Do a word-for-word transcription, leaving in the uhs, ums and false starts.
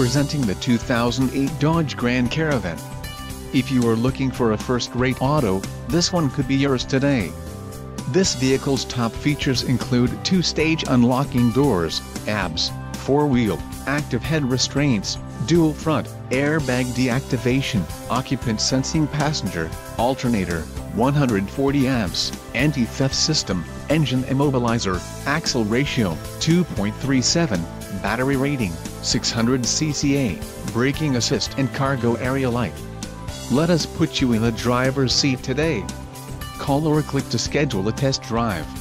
presenting the two thousand eight Dodge Grand Caravan. If you are looking for a first-rate auto, this one could be yours today. This vehicle's top features include two-stage unlocking doors, A B S, four-wheel, active head restraints, dual front, airbag deactivation, occupant sensing passenger, alternator, one hundred forty amps, anti-theft system, engine immobilizer, axle ratio, two point three seven, battery rating, six hundred C C A, braking assist and cargo area light. Let us put you in the driver's seat today. Call or click to schedule a test drive.